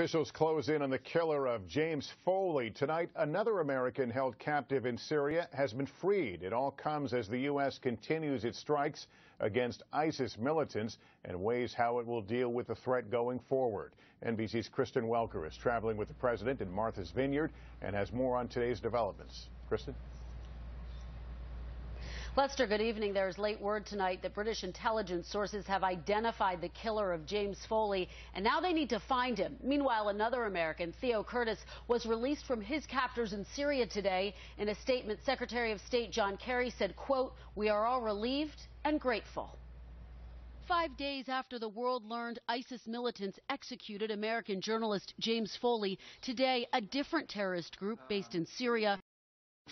Officials close in on the killer of James Foley. Tonight, another American held captive in Syria has been freed. It all comes as the U.S. continues its strikes against ISIS militants and weighs how it will deal with the threat going forward. NBC's Kristen Welker is traveling with the president in Martha's Vineyard and has more on today's developments. Kristen? Lester, good evening. There's late word tonight that British intelligence sources have identified the killer of James Foley, and now they need to find him. Meanwhile, another American, Theo Curtis, was released from his captors in Syria today. In a statement, Secretary of State John Kerry said, quote, "We are all relieved and grateful." 5 days after the world learned ISIS militants executed American journalist James Foley, today a different terrorist group based in Syria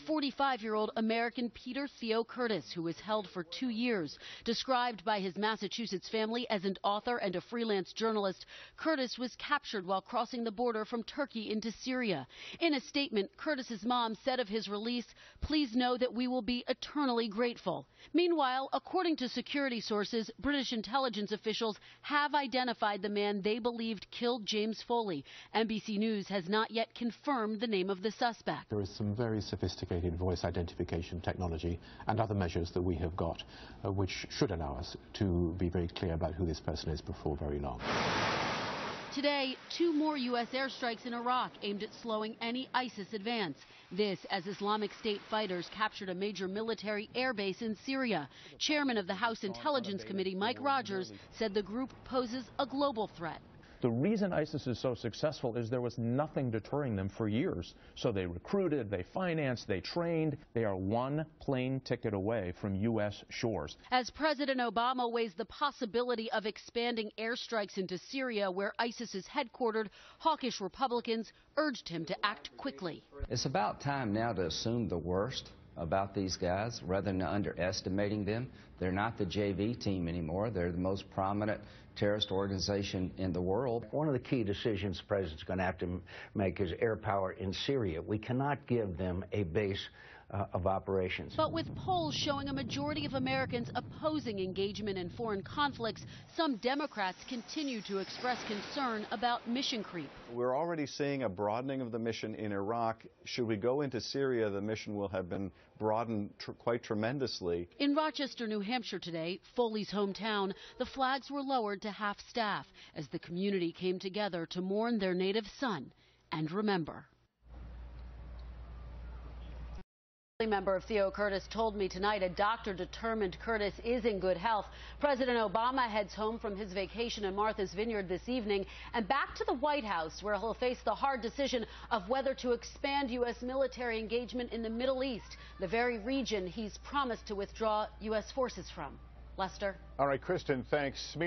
45-year-old American Peter Theo Curtis, who was held for 2 years. Described by his Massachusetts family as an author and a freelance journalist, Curtis was captured while crossing the border from Turkey into Syria. In a statement, Curtis's mom said of his release, "Please know that we will be eternally grateful." Meanwhile, according to security sources, British intelligence officials have identified the man they believed killed James Foley. NBC News has not yet confirmed the name of the suspect. There is some very sophisticated voice identification technology and other measures that we have got, which should allow us to be very clear about who this person is before very long. Today, two more U.S. airstrikes in Iraq aimed at slowing any ISIS advance. This as Islamic State fighters captured a major military airbase in Syria. Chairman of the House Intelligence Committee, Mike Rogers, said the group poses a global threat. The reason ISIS is so successful is there was nothing deterring them for years. So they recruited, they financed, they trained. They are one plane ticket away from U.S. shores. As President Obama weighs the possibility of expanding airstrikes into Syria, where ISIS is headquartered, hawkish Republicans urged him to act quickly. It's about time now to assume the worst about these guys rather than underestimating them. They're not the JV team anymore. They're the most prominent terrorist organization in the world. One of the key decisions the president's going to have to make is air power in Syria. We cannot give them a base of operations. But with polls showing a majority of Americans opposing engagement in foreign conflicts, some Democrats continue to express concern about mission creep. We're already seeing a broadening of the mission in Iraq. Should we go into Syria, the mission will have been broadened quite tremendously. In Rochester, New Hampshire today, Foley's hometown, the flags were lowered to half staff as the community came together to mourn their native son and remember. A member of Theo Curtis told me tonight a doctor determined Curtis is in good health. President Obama heads home from his vacation in Martha's Vineyard this evening and back to the White House, where he'll face the hard decision of whether to expand U.S. military engagement in the Middle East, the very region he's promised to withdraw U.S. forces from. Lester? All right, Kristen, thanks.